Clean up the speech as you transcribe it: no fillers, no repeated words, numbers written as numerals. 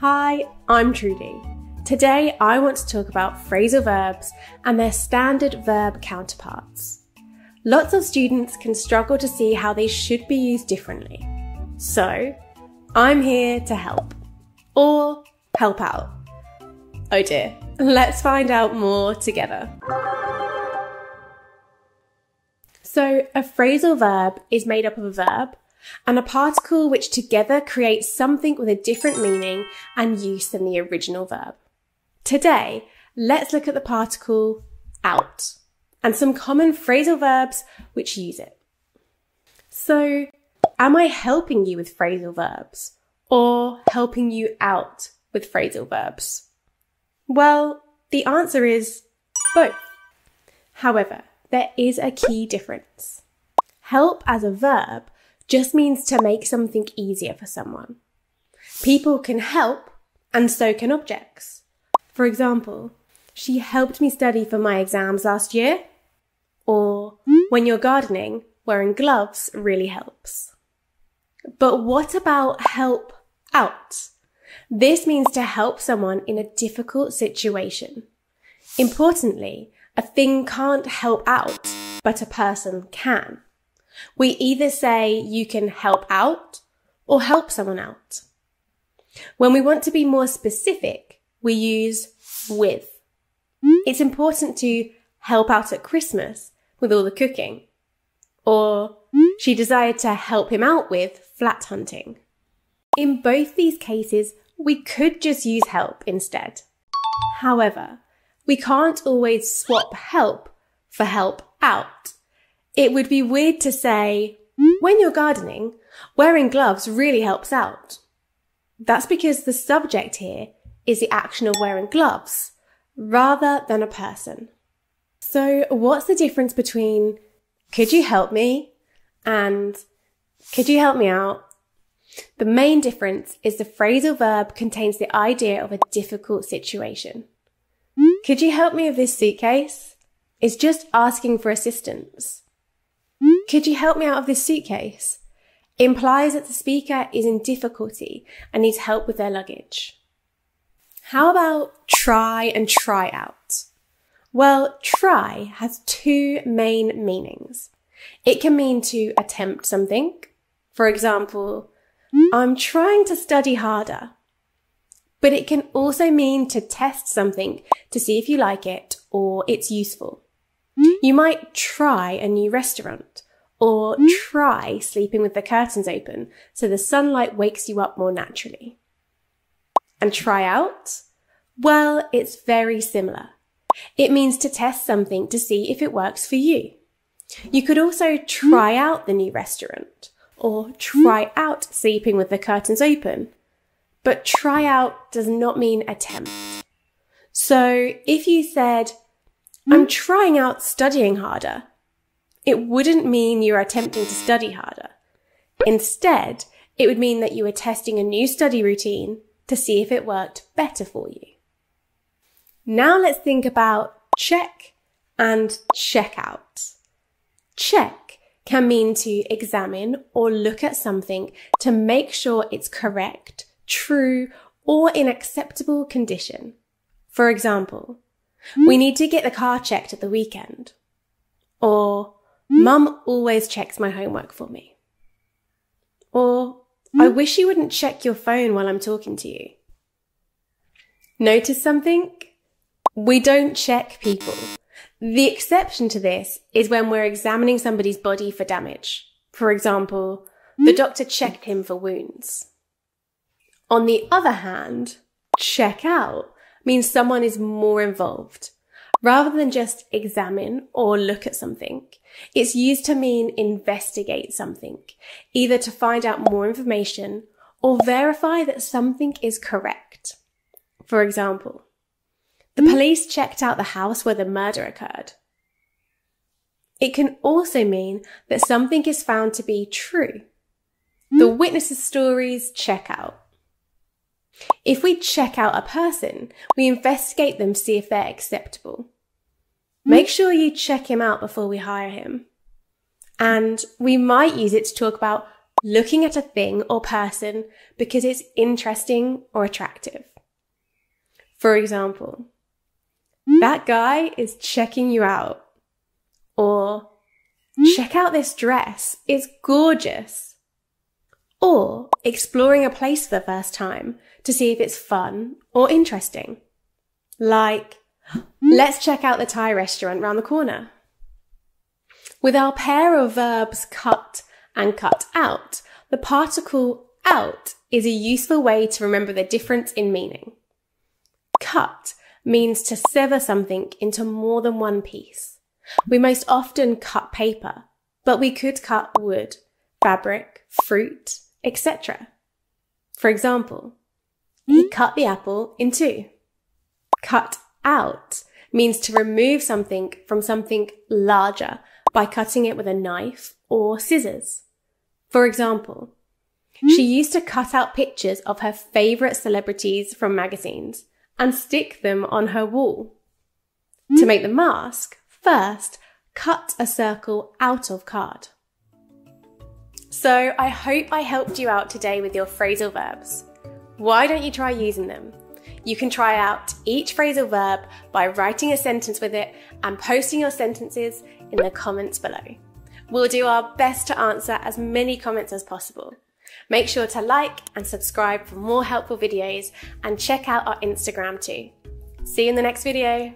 Hi, I'm Trudy. Today I want to talk about phrasal verbs and their standard verb counterparts. Lots of students can struggle to see how they should be used differently. So, I'm here to help. Or help out. Oh dear, let's find out more together. So, a phrasal verb is made up of a verb and a particle which together creates something with a different meaning and use than the original verb. Today, let's look at the particle out and some common phrasal verbs which use it. So, am I helping you with phrasal verbs or helping you out with phrasal verbs? Well, the answer is both. However, there is a key difference. Help as a verb just means to make something easier for someone. People can help, and so can objects. For example, she helped me study for my exams last year. Or, when you're gardening, wearing gloves really helps. But what about help out? This means to help someone in a difficult situation. Importantly, a thing can't help out, but a person can. We either say you can help out or help someone out. When we want to be more specific, we use with. It's important to help out at Christmas with all the cooking. Or she desired to help him out with flat hunting. In both these cases, we could just use help instead. However, we can't always swap help for help out. It would be weird to say, when you're gardening, wearing gloves really helps out. That's because the subject here is the action of wearing gloves, rather than a person. So what's the difference between, could you help me? And, could you help me out? The main difference is the phrasal verb contains the idea of a difficult situation. Could you help me with this suitcase? It's just asking for assistance. Could you help me out of this suitcase? Implies that the speaker is in difficulty and needs help with their luggage. How about try and try out? Well, try has two main meanings. It can mean to attempt something. For example, I'm trying to study harder. But it can also mean to test something to see if you like it or it's useful. You might try a new restaurant or try sleeping with the curtains open so the sunlight wakes you up more naturally. And try out? Well, it's very similar. It means to test something to see if it works for you. You could also try out the new restaurant or try out sleeping with the curtains open. But try out does not mean attempt. So if you said, I'm trying out studying harder. It wouldn't mean you're attempting to study harder. Instead, it would mean that you were testing a new study routine to see if it worked better for you. Now let's think about check and check out. Check can mean to examine or look at something to make sure it's correct, true, or in acceptable condition. For example, we need to get the car checked at the weekend. Or, Mum always checks my homework for me. Or, I wish you wouldn't check your phone while I'm talking to you. Notice something? We don't check people. The exception to this is when we're examining somebody's body for damage. For example, the doctor checked him for wounds. On the other hand, check out means someone is more involved. Rather than just examine or look at something, it's used to mean investigate something, either to find out more information or verify that something is correct. For example, the police checked out the house where the murder occurred. It can also mean that something is found to be true. The witnesses' stories check out. If we check out a person, we investigate them to see if they're acceptable. Make sure you check him out before we hire him. And we might use it to talk about looking at a thing or person because it's interesting or attractive. For example, that guy is checking you out. Or, check out this dress, it's gorgeous. Or, exploring a place for the first time to see if it's fun or interesting. Like, let's check out the Thai restaurant round the corner. With our pair of verbs cut and cut out, the particle out is a useful way to remember the difference in meaning. Cut means to sever something into more than one piece. We most often cut paper, but we could cut wood, fabric, fruit, etc. For example, he cut the apple in two. Cut out means to remove something from something larger by cutting it with a knife or scissors. For example, she used to cut out pictures of her favourite celebrities from magazines and stick them on her wall. To make the mask, first, cut a circle out of card. So I hope I helped you out today with your phrasal verbs. Why don't you try using them? You can try out each phrasal verb by writing a sentence with it and posting your sentences in the comments below. We'll do our best to answer as many comments as possible. Make sure to like and subscribe for more helpful videos and check out our Instagram too. See you in the next video.